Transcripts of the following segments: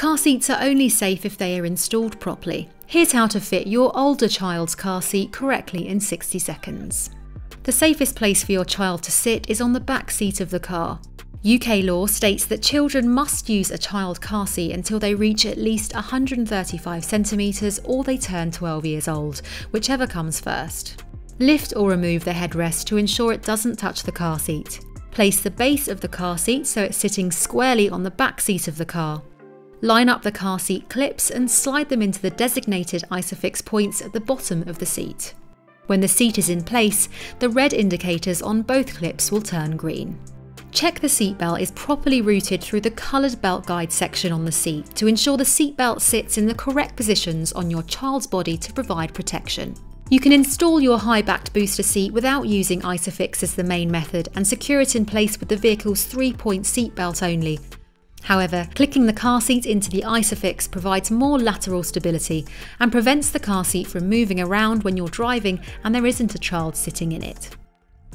Car seats are only safe if they are installed properly. Here's how to fit your older child's car seat correctly in 60 seconds. The safest place for your child to sit is on the back seat of the car. UK law states that children must use a child car seat until they reach at least 135 centimetres or they turn 12 years old, whichever comes first. Lift or remove the headrest to ensure it doesn't touch the car seat. Place the base of the car seat so it's sitting squarely on the back seat of the car. Line up the car seat clips and slide them into the designated ISOFIX points at the bottom of the seat. When the seat is in place, the red indicators on both clips will turn green. Check the seatbelt is properly routed through the coloured belt guide section on the seat to ensure the seatbelt sits in the correct positions on your child's body to provide protection. You can install your high-backed booster seat without using ISOFIX as the main method and secure it in place with the vehicle's 3-point seatbelt only. However, clicking the car seat into the ISOFIX provides more lateral stability and prevents the car seat from moving around when you're driving and there isn't a child sitting in it.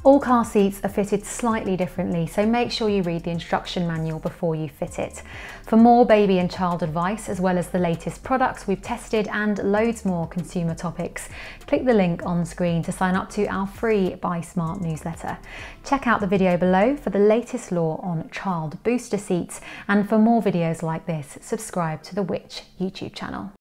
All car seats are fitted slightly differently, so make sure you read the instruction manual before you fit it. For more baby and child advice, as well as the latest products we've tested and loads more consumer topics, click the link on screen to sign up to our free Buy Smart newsletter. Check out the video below for the latest law on child booster seats, and for more videos like this, subscribe to the Which YouTube channel.